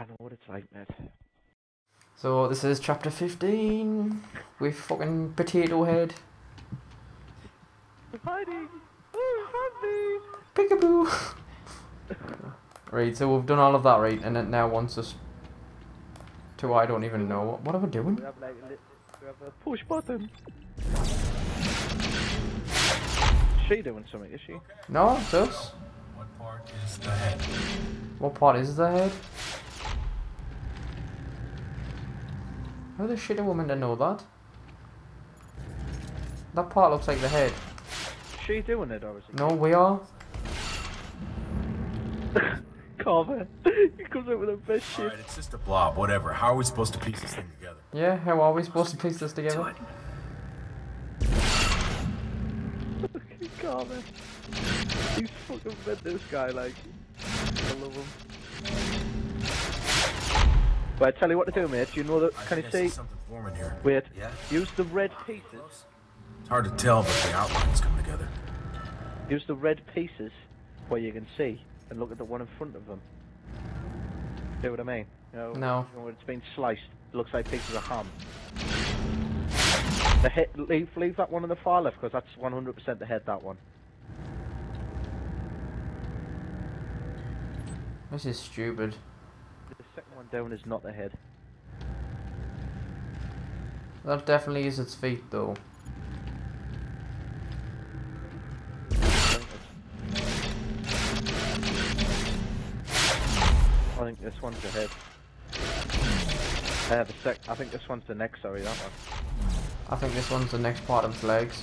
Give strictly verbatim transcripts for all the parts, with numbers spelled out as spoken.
I know what it's like, man. So this is chapter fifteen with fucking Potato Head. I'm hiding. Oh, Peekaboo. Right, so we've done all of that, right, and it now wants us to, I don't even know, what, what are we doing? We have, like, we have a push button. She doing something, is she? No, it's us. What part is the head? What part is the head? How the shit a woman to know that? That part looks like the head. She doing it, obviously. No, we are. Carver, he comes up with a best shit. Alright, it's just a blob, whatever. How are we supposed to piece this thing together? Yeah, how are we supposed to piece this together? Fucking Carver. He's fucking met this guy, like. I love him. But I tell you what to do, mate. You know that. Can I you see? Something warm in here. Wait. Yeah? Use the red pieces. It's hard to tell, but the outlines come together. Use the red pieces where you can see. And look at the one in front of them. Do what I mean? You know, no. It's been sliced. It looks like pieces of ham. The head, leave, leave that one on the far left, because that's one hundred percent the head, that one. This is stupid. The second one down is not the head. That definitely is its feet, though. I think this one's the head. Uh, the sec I think this one's the neck, sorry, that one. I think this one's the next part of his legs.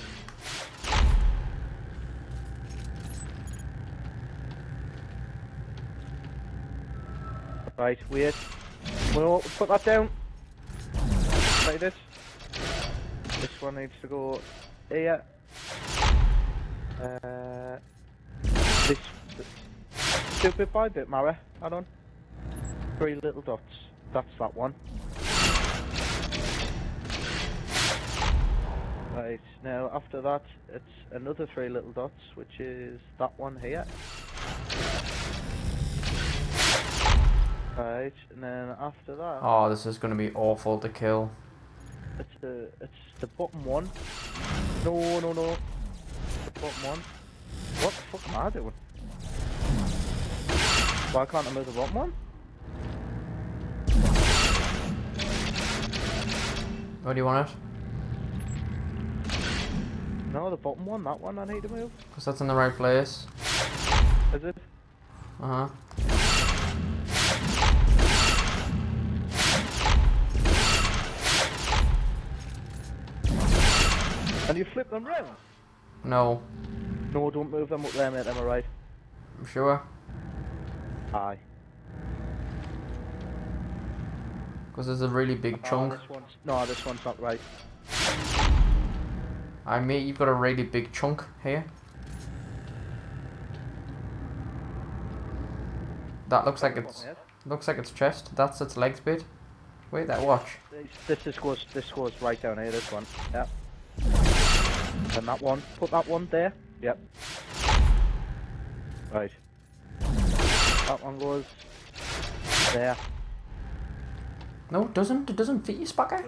Right, weird. We'll put that down. Like this. This one needs to go here. Uh, this. Do bit by bit, Mara. Hold on. Three little dots. That's that one. Right, now after that, it's another three little dots, which is that one here. Right, and then after that... Oh, this is going to be awful to kill. It's the, it's the bottom one. No, no, no. The bottom one. What the fuck am I doing? Why can't I move the bottom one? Where do you want it? No, the bottom one, that one I need to move. Because that's in the right place. Is it? Uh huh. And you flip them round? No. No, don't move them up there, mate, am I right? I'm sure. Aye. Because there's a really big oh, chunk. This one's, no, this one's not right. I mean, you've got a really big chunk here. That looks like it's looks like its chest. That's its legs bit. Wait, that watch. This this goes this goes right down here. This one. Yep. And that one. Put that one there. Yep. Right. That one goes there. No, it doesn't. It doesn't fit you, Spacker.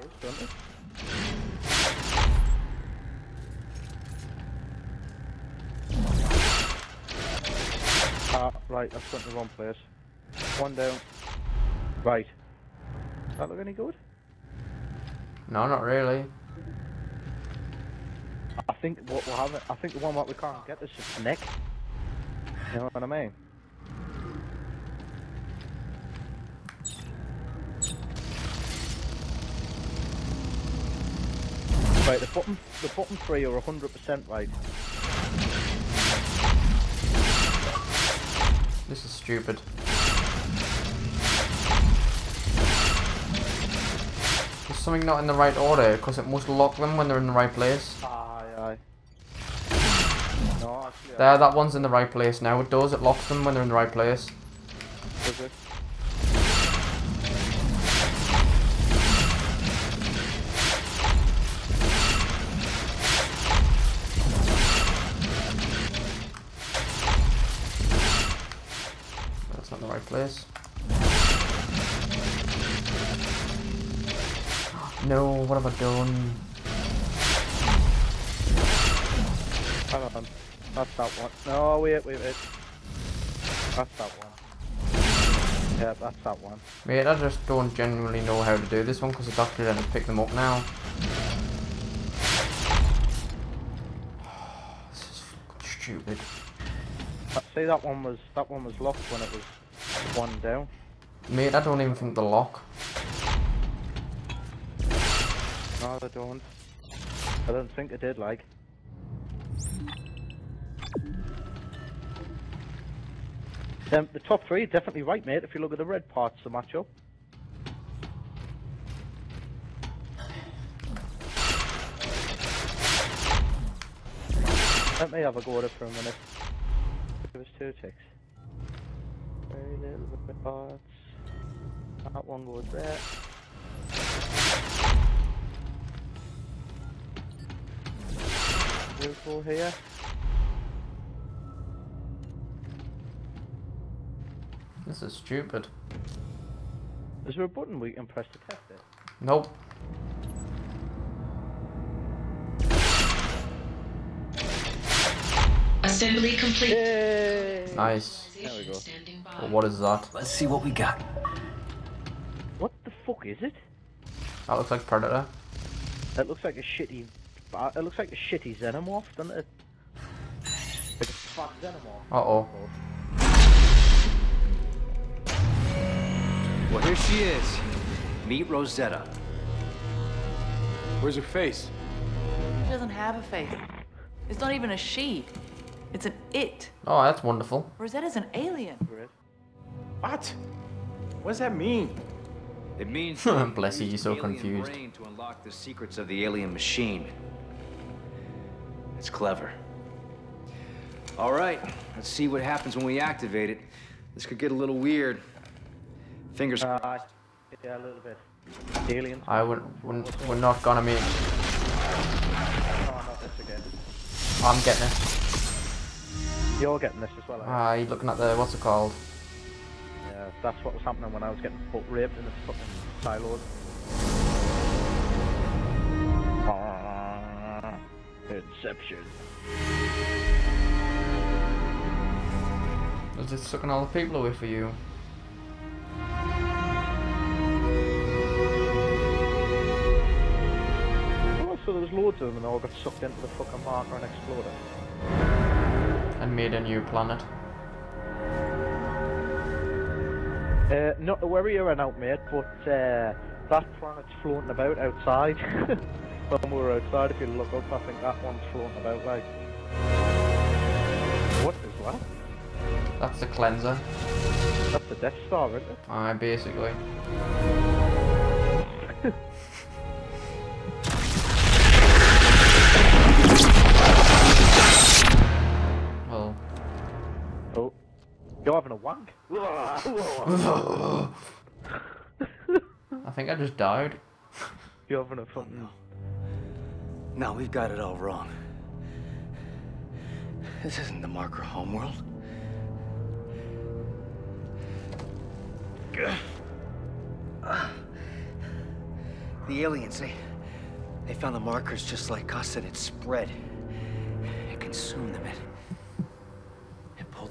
Ah, right. I've got the wrong place. One down. Right. Does that look any good? No, not really. I think what we'll have. I think the one that we can't get is its neck. You know what I mean? Right, the bottom, the bottom three are one hundred percent right. This is stupid. There's something not in the right order, because it must lock them when they're in the right place. Aye, aye. No, actually, there, that one's in the right place now. It does, it locks them when they're in the right place. Does it? Place. No, what have I done? Hang on, that's that one. No, wait, wait, wait. That's that one. Yeah, that's that one. Mate, I just don't genuinely know how to do this one because the doctor didn't pick them up now. This is fucking stupid. I see that one was that one was locked when it was one down. Mate, I don't even think the lock. No, they don't. I don't think it did, like. Um, the top three are definitely right, mate, if you look at the red parts to match up. Let me have a go at it for a minute. Give us two ticks. Very little red parts. That one goes there. Beautiful here. This is stupid. Is there a button we can press to test it? Nope. Assembly complete. Yay. Nice. There we go. Well, what is that? Let's see what we got. What the fuck is it? That looks like Predator. That looks like a shitty. It looks like a shitty Xenomorph, doesn't it? Like a fat Xenomorph. Uh oh. Well, here she is. Meet Rosetta. Where's her face? She doesn't have a face. It's not even a she. It's an it. Oh, that's wonderful. Rosetta's an alien. What? What does that mean? It means bless you, you're so confused. Brain to unlock the secrets of the alien machine. It's clever. All right, let's see what happens when we activate it. This could get a little weird. Fingers crossed. Uh, yeah, a little bit. Aliens. I would. We're, we're not gonna meet. Oh, not this again. I'm getting it. You're getting this as well. Ah, uh, you're looking at the what's it called? Yeah, that's what was happening when I was getting foot raped in the fucking silos. Ah, Inception. Is it sucking all the people away for you? So there was loads of them and they all got sucked into the fucking marker and exploded. And made a new planet. Uh, not to worry you're an out, mate, but uh, that planet's floating about outside. When we're outside, if you look up, I think that one's floating about like... What is that? That's the cleanser. That's the Death Star, isn't it? Aye, basically. You're having a wank. I think I just died. You're having a fucking... Oh, no. no, we've got it all wrong. This isn't the marker homeworld. The aliens, they, they found the markers just like us and it spread. It consumed them. It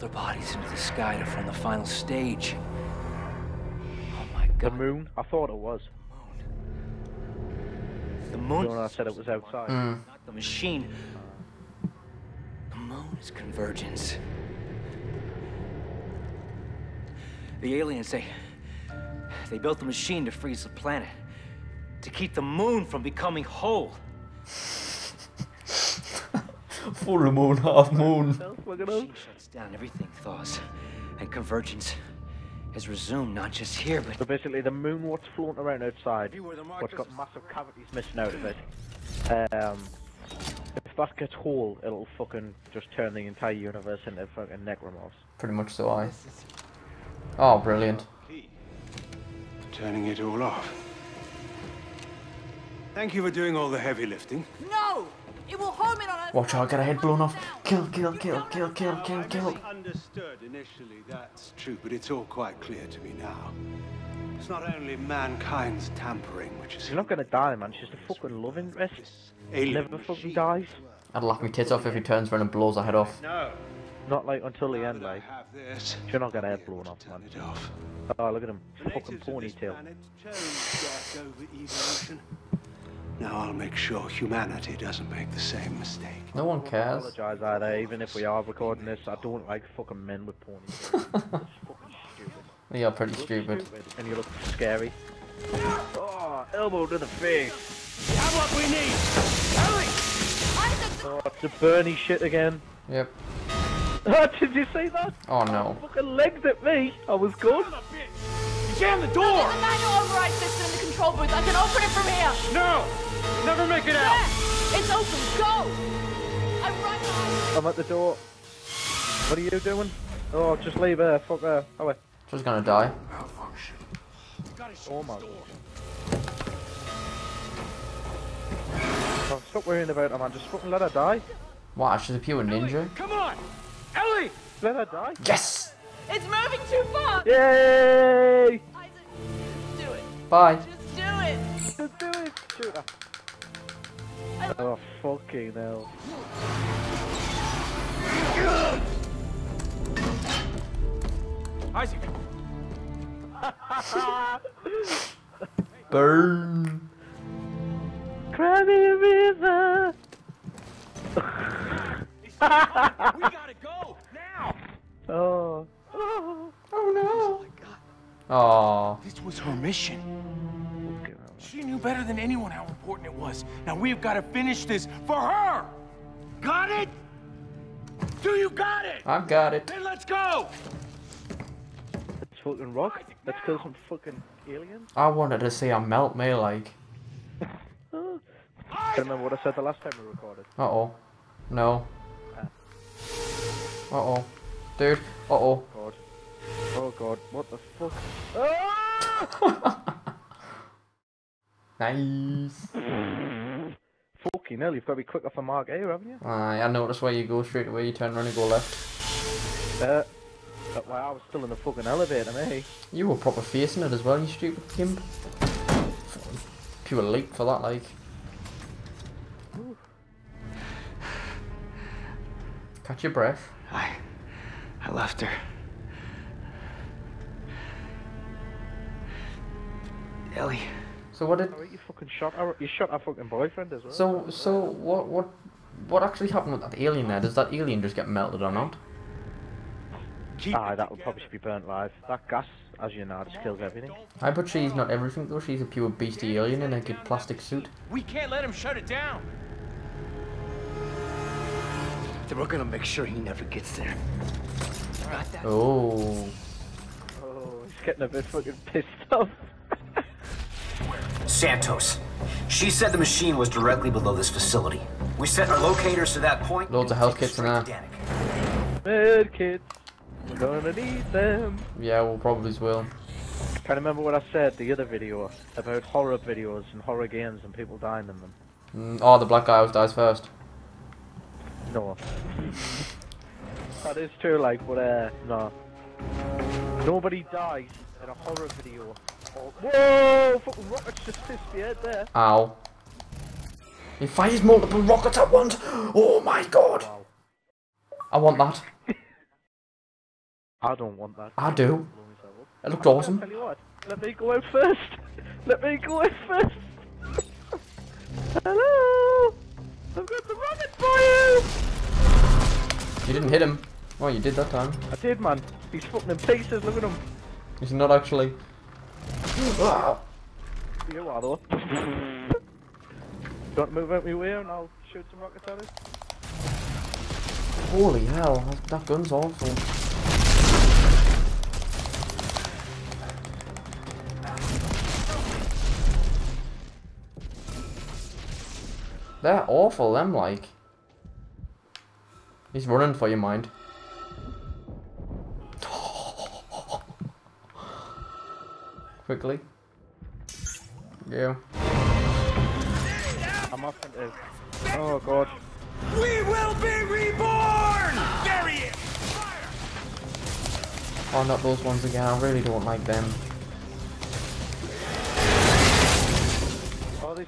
their bodies into the sky to form the final stage. Oh my god. The moon? I thought it was. The moon. The moon. I said it was outside. Mm. Not the machine. The moon is convergence. The aliens, they... They built the machine to freeze the planet. To keep the moon from becoming whole. Full moon, half moon. She shuts down, everything thaws, and convergence has resumed not just here, but... So basically the moon what's floating around outside, what's got massive cavities missing out of it. Um, if that gets whole, it'll fucking just turn the entire universe into fucking necromorphs. Pretty much so, I. Oh, brilliant. Turning it all off. Thank you for doing all the heavy lifting. No! It will home in on us. Watch out, get a head blown off. Kill, kill, kill, kill, kill, kill, kill. I understood initially, that's true, but it's all quite clear to me now. It's not only mankind's tampering which is... You're not gonna die, man. She's a fucking love interest. She never fucking dies. I'd laugh my tits off if he turns around and blows her head off. No. Not like until the end, like. You're not gonna head blown off, man. Oh, look at him. Fucking ponytail. Now I'll make sure humanity doesn't make the same mistake. No one cares. I apologize either, even if we are recording this, I don't like fucking men with ponies. It's fucking stupid. They are pretty stupid. stupid. And you look scary. Oh, elbow to the face. We have what we need! Ellie! Oh, it's the Bernie shit again. Yep. Did you see that? Oh no. Oh, fucking legged at me. I was good. Jam the door! No, there's a manual override system in the control booth. I can open it from here. No! Never make it there. Out! It's open. Go! I'm right behind you. I'm at the door. What are you doing? Oh, just leave her. Fuck her. Oh wait. She's gonna die. Oh fuck shit. Oh my god. Stop worrying about her, man. Just fucking let her die. Wow, she's a pure ninja. Ellie, come on! Ellie! Let her die. Yes! It's moving too far! Yay! Isaac, just do it. Bye. Just do it. Just do it. Shoot her. Oh, fucking hell. Isaac! Burn! Crabby river! We gotta go! Now! Oh. Oh, oh no! Oh, this was her mission. She knew better than anyone how important it was. Now we've got to finish this for her. Got it? Do you got it? I've got it. Then let's go. Let's fucking rock. Let's kill some fucking aliens. I wanted to see a melt me like. Oh. I can't remember what I said the last time we recorded. Uh oh. No. Uh oh. Dude. Uh oh. God. Oh god, what the fuck? Ah! Nice. Fucking hell, you've got to be quick off a mark here, haven't you? Aye, I noticed where you go straight away, you turn around and go left. Uh, but wow, I was still in the fucking elevator, mate. You were proper facing it as well, you stupid gimp. Pure leap for that, like. Ooh. Catch your breath. Aye. I left her. Ellie. So what did? Oh, you fucking shot her. You shot her fucking boyfriend as well. So so what what what actually happened with that alien there? Does that alien just get melted or not? Ah, that would probably be burnt alive. That gas, as you know, just kills everything. I bet she's not everything though. She's a pure beastie alien in a good plastic suit. We can't let him shut it down. We're gonna make sure he never gets there. Oh. Oh, he's getting a bit fucking pissed off. Santos. She said the machine was directly below this facility. We sent our locators to that point. Loads of health kits in there. Med kits. We're gonna need them. Yeah, we'll probably will. Can't remember what I said the other video about horror videos and horror games and people dying in them. Mm, oh, the black guy always dies first. No. That is true, like, but uh, no. Nobody dies in a horror video. Oh, whoa! Fucking rockets just pissed me out there. Ow. He fires multiple rockets at once! Oh my god! Wow. I want that. I don't want that. I do. It looked awesome. Tell you what, let me go out first! Let me go out first! Hello! I've got the rocket for you! You didn't hit him. Well, you did that time. I did, man. He's fucking in pieces, look at him. He's not actually. Wow. You are, though. Don't move out my way and I'll shoot some rockets at him. Holy hell, that gun's awful. They're awful, them, like. He's running for your mind. Quickly. Yeah. I'm off and out. Oh god. We will be reborn! Bury it! Fire! Oh, not those ones again. I really don't like them.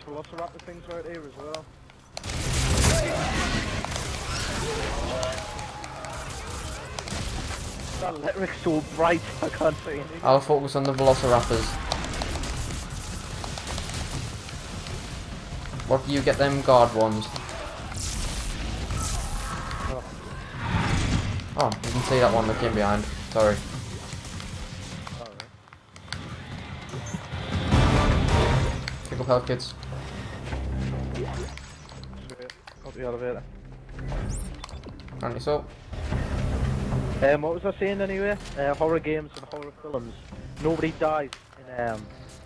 these velociraptor things right here as well. That electric's so bright, I can't see anything. I'll focus on the velociraptors. What do you get them guard ones? Oh, you didn't see that one that came behind. Sorry. Pick up health kits. Up the elevator. Apparently so. Um, what was I saying anyway? Uh, horror games and horror films. Nobody dies in um,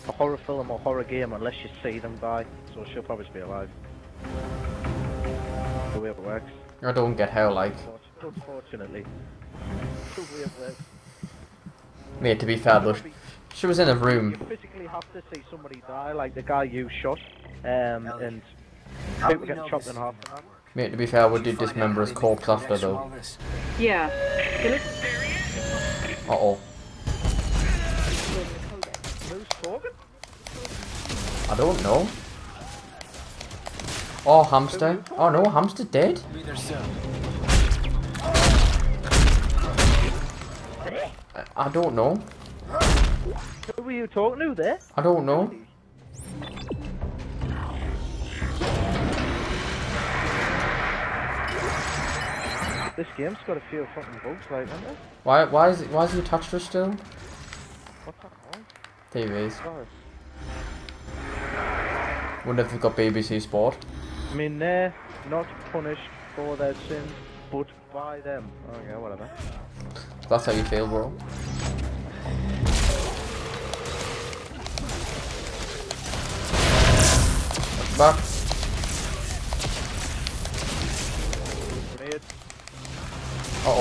a horror film or horror game unless you see them die. So she'll probably be alive. The way it works. I don't get how like. Unfortunately. Mate, to be fair, though, she was in a room. You physically have to see somebody die, like the guy you shot, um, and people get chopped in half. Mate, to be fair, we did dismember his corpse after, though. Yeah. Uh oh. Who's talking? I don't know. Oh, hamster. Oh no, hamster dead. I don't know. Who were you talking to there? I don't know. This game's got a few fucking bugs, like, hasn't it? Why? Why is it? Why is the touch touchscreen still? What's that called? T Vs. Oh. Wonder if they've got B B C Sport. I mean, they're not punished for their sins, but by them. Okay, whatever. That's how you feel, bro. Back. Uh oh.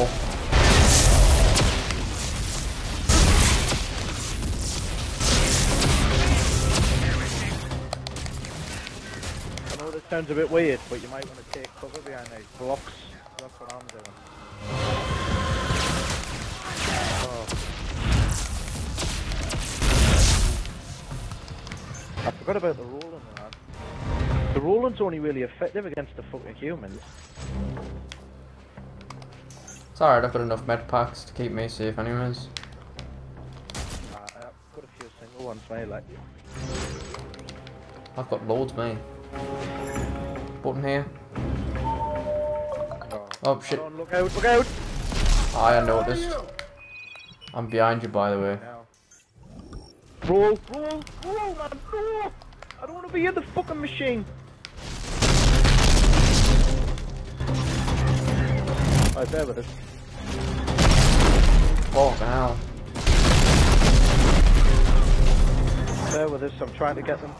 I know this sounds a bit weird, but you might want to take cover behind these blocks. That's what I'm doing. I forgot about the rolling, lad. The rolling's only really effective against the fucking humans. It's alright, I've got enough med packs to keep me safe anyways. Nah, I've got a few single ones, mate, like. I've got loads, mate. Button here. Oh, oh shit. On, look out, look out! I noticed. I'm behind you, by the way. Roll, roll, roll, man, roll! I don't want to be in the fucking machine! Right, there with us. Fuck hell. There with us, I'm trying to get them.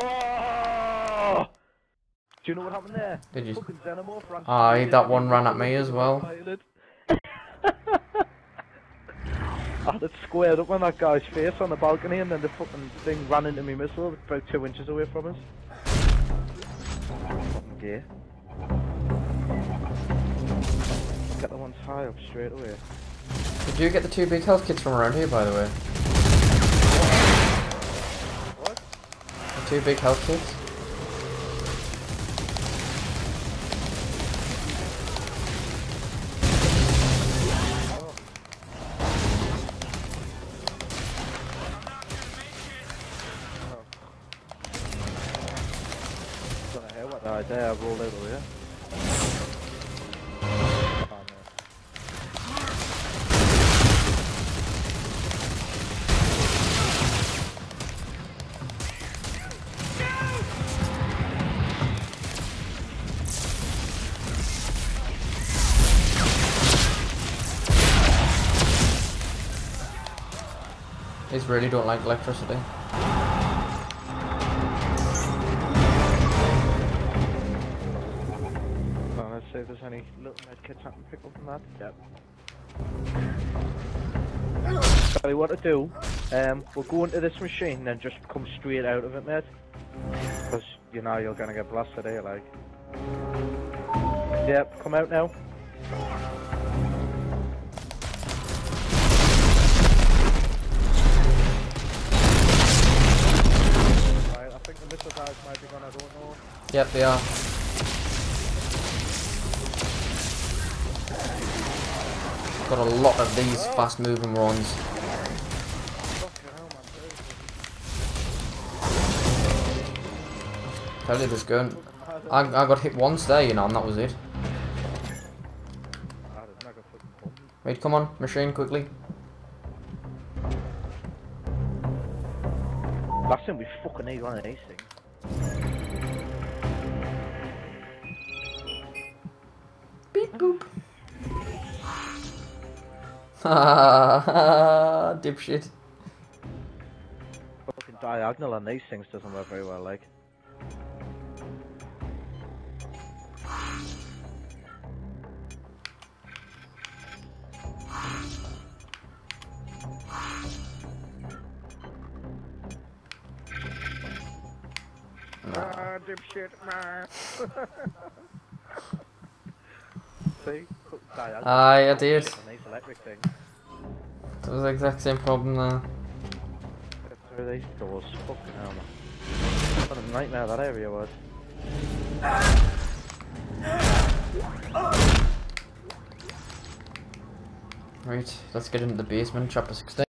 Oh! Do you know what happened there? Did you? Fucking Xenomorph ran Aye, that one ran at me as well. I had it squared up on that guy's face on the balcony, and then the fucking thing ran into me missile about two inches away from us. Fucking gear. Get the ones high up straight away. Did you get the two big health kits from around here, by the way? What? The two big health kits? Right there, I've rolled over here. These really don't like electricity. See if there's any little medkits I can pick up from that. Yep. Tell you what to do. Um, we'll go into this machine and then just come straight out of it, mate. Because you know you're gonna get blasted here, like. Yep, come out now. Right, I think the Yep, they are. Got a lot of these fast-moving ones. Tell you this gun. I, I got hit once there, you know, and that was it. Wait, come on, machine, quickly. Last time we fucking ate one of these things. Beep boop. Ha dipshit. Fucking diagonal on these things doesn't work very well, like. Ah, dipshit, man. See? Aye, I did. That was the exact same problem there. Through these doors, fucking hell, man. What a nightmare that area was. Right, let's get into the basement, chapter sixteen.